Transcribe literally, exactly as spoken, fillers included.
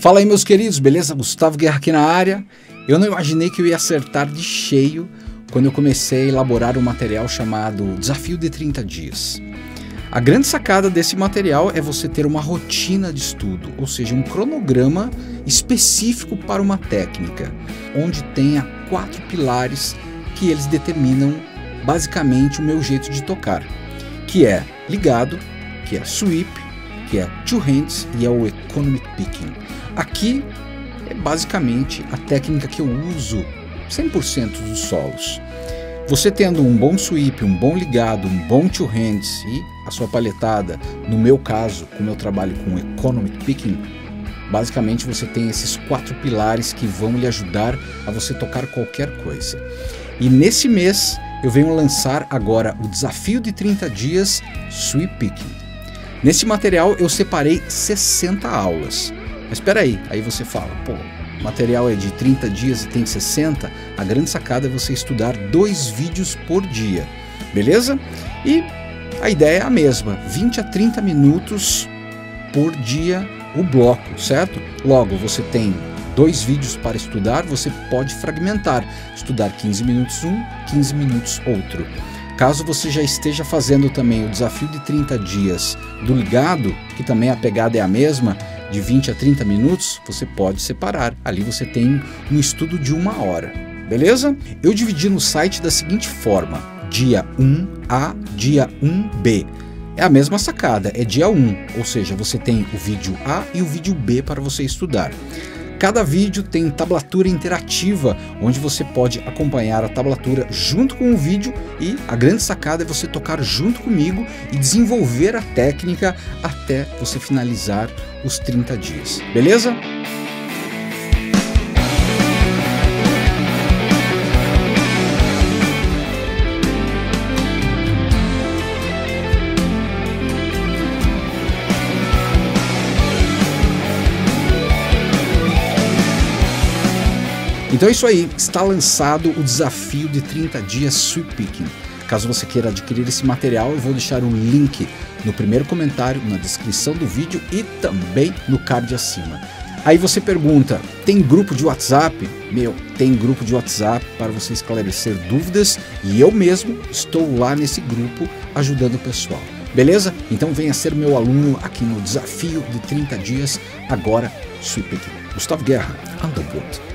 Fala aí, meus queridos, beleza? Gustavo Guerra aqui na área. Eu não imaginei que eu ia acertar de cheio quando eu comecei a elaborar um material chamado Desafio de trinta dias. A grande sacada desse material é você ter uma rotina de estudo, ou seja, um cronograma específico para uma técnica, onde tenha quatro pilares que eles determinam basicamente o meu jeito de tocar, que é ligado, que é sweep, que é two hands e é o economic picking. Aqui é basicamente a técnica que eu uso cem por cento dos solos. Você tendo um bom sweep, um bom ligado, um bom two hands e a sua paletada, no meu caso, como eu trabalho com economic picking, basicamente você tem esses quatro pilares que vão lhe ajudar a você tocar qualquer coisa. E nesse mês eu venho lançar agora o Desafio de trinta dias Sweep Picking. Nesse material eu separei sessenta aulas. Mas espera aí, aí você fala, pô, o material é de trinta dias e tem sessenta? A grande sacada é você estudar dois vídeos por dia, beleza? E a ideia é a mesma, vinte a trinta minutos por dia o bloco, certo? Logo, você tem dois vídeos para estudar, você pode fragmentar, estudar quinze minutos um, quinze minutos outro. Caso você já esteja fazendo também o desafio de trinta dias do ligado, que também a pegada é a mesma, de vinte a trinta minutos, você pode separar. Ali você tem um estudo de uma hora, beleza? Eu dividi no site da seguinte forma, dia um A, dia um B. É a mesma sacada, é dia um, ou seja, você tem o vídeo A e o vídeo B para você estudar. Cada vídeo tem tablatura interativa, onde você pode acompanhar a tablatura junto com o vídeo e a grande sacada é você tocar junto comigo e desenvolver a técnica até você finalizar os trinta dias, beleza? Então é isso aí, está lançado o desafio de trinta dias Sweep Picking. Caso você queira adquirir esse material, eu vou deixar o link no primeiro comentário, na descrição do vídeo e também no card acima. Aí você pergunta, tem grupo de WhatsApp? Meu, tem grupo de WhatsApp para você esclarecer dúvidas e eu mesmo estou lá nesse grupo ajudando o pessoal. Beleza? Então venha ser meu aluno aqui no desafio de trinta dias, agora Sweep Picking. Gustavo Guerra, Underwood.